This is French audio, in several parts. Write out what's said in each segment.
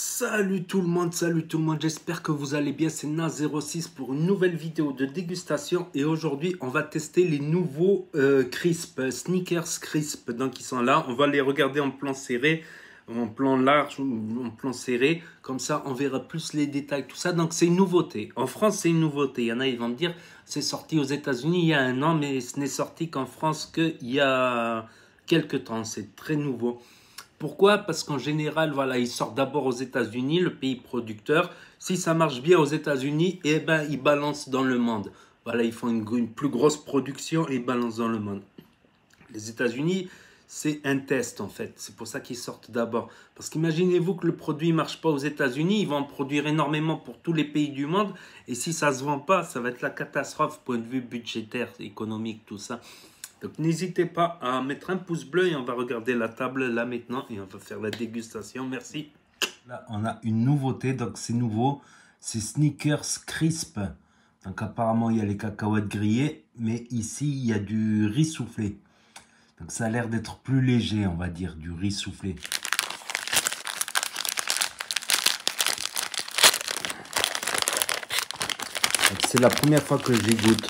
Salut tout le monde, j'espère que vous allez bien, c'est NAS-06 pour une nouvelle vidéo de dégustation et aujourd'hui on va tester les nouveaux Snickers Crisp, donc ils sont là, on va les regarder en plan serré, en plan large, en plan serré, comme ça on verra plus les détails, tout ça, donc c'est une nouveauté, en France c'est une nouveauté, il y en a ils vont me dire c'est sorti aux États-Unis il y a un an mais ce n'est sorti qu'en France qu'il y a quelques temps, c'est très nouveau. Pourquoi? Parce qu'en général, voilà, ils sortent d'abord aux États-Unis, le pays producteur. Si ça marche bien aux États-Unis, eh ben, ils balancent dans le monde. Voilà, ils font une plus grosse production et ils balancent dans le monde. Les États-Unis, c'est un test en fait. C'est pour ça qu'ils sortent d'abord. Parce qu'imaginez-vous que le produit ne marche pas aux États-Unis, ils vont en produire énormément pour tous les pays du monde. Et si ça ne se vend pas, ça va être la catastrophe, point de vue budgétaire, économique, tout ça. Donc n'hésitez pas à mettre un pouce bleu et on va regarder la table là maintenant et on va faire la dégustation, merci. Là on a une nouveauté, donc c'est nouveau, c'est Snickers Crisp. Donc apparemment il y a les cacahuètes grillées, mais ici il y a du riz soufflé. Donc ça a l'air d'être plus léger, on va dire, du riz soufflé. C'est la première fois que j'y goûte.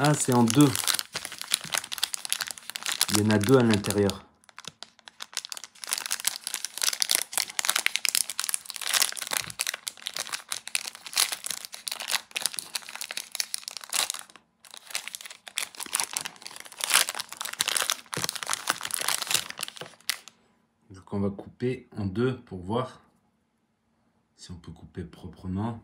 Ah, c'est en deux. Il y en a deux à l'intérieur. Donc on va couper en deux pour voir si on peut couper proprement.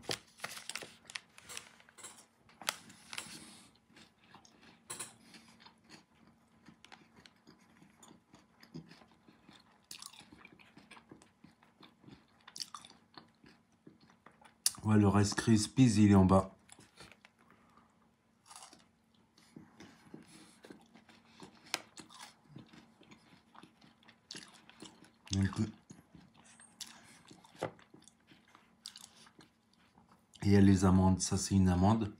Ouais, le Rice Krispies, il est en bas. Et il y a les amandes. Ça, c'est une amande.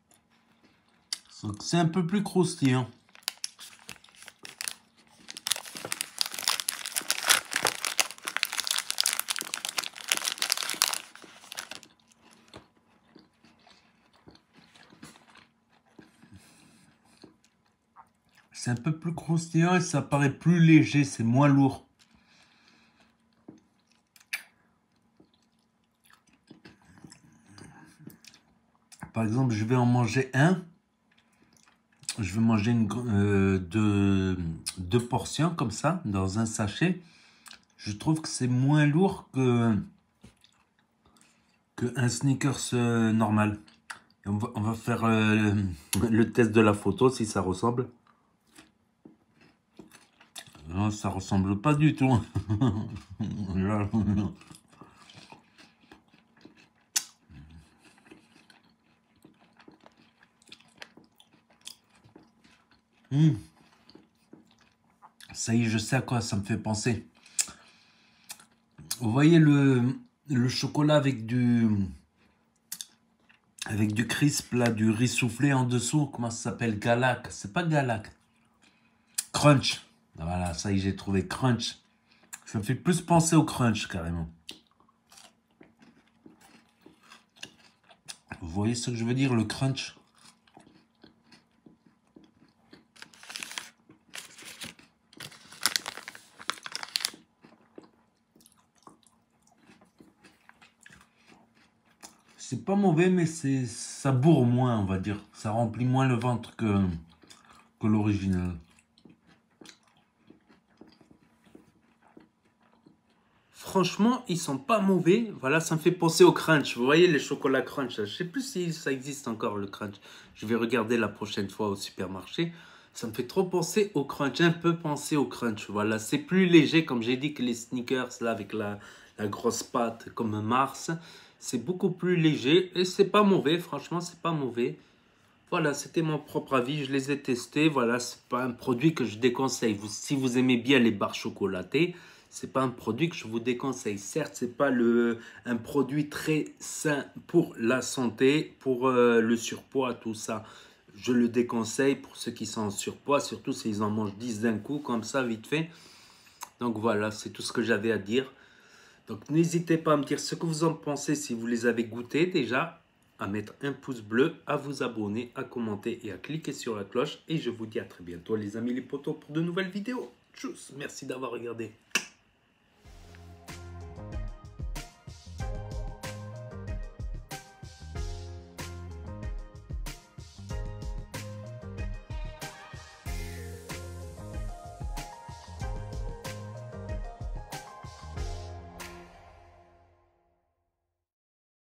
Donc, c'est un peu plus croustillant. C'est un peu plus croustillant et ça paraît plus léger, c'est moins lourd. Par exemple, je vais en manger un. Je vais manger deux portions comme ça, dans un sachet. Je trouve que c'est moins lourd qu'un Snickers normal. Et on va faire le test de la photo, si ça ressemble. Non, ça ressemble pas du tout. Ça y est, je sais à quoi ça me fait penser. Vous voyez le chocolat avec du crisp, là, du riz soufflé en dessous. Comment ça s'appelle? Galak. C'est pas Galak. Crunch. Voilà, ça y est, j'ai trouvé Crunch. Ça me fait plus penser au Crunch, carrément. Vous voyez ce que je veux dire, le Crunch? C'est pas mauvais, mais ça bourre moins, on va dire. Ça remplit moins le ventre que l'original. Franchement, ils sont pas mauvais. Voilà, ça me fait penser au Crunch. Vous voyez les chocolats Crunch. Je sais plus si ça existe encore le Crunch. Je vais regarder la prochaine fois au supermarché. Ça me fait trop penser au Crunch. Un peu penser au Crunch. Voilà, c'est plus léger comme j'ai dit que les Snickers là avec la grosse pâte comme Mars. C'est beaucoup plus léger et c'est pas mauvais. Franchement, c'est pas mauvais. Voilà, c'était mon propre avis. Je les ai testés. Voilà, c'est pas un produit que je déconseille. Si vous aimez bien les barres chocolatées. C'est pas un produit que je vous déconseille. Certes, c'est pas un produit très sain pour la santé, pour le surpoids, tout ça. Je le déconseille pour ceux qui sont en surpoids, surtout s'ils en mangent 10 d'un coup, comme ça, vite fait. Donc voilà, c'est tout ce que j'avais à dire. Donc n'hésitez pas à me dire ce que vous en pensez si vous les avez goûtés déjà, à mettre un pouce bleu, à vous abonner, à commenter et à cliquer sur la cloche. Et je vous dis à très bientôt les amis les potos pour de nouvelles vidéos. Tchuss, merci d'avoir regardé.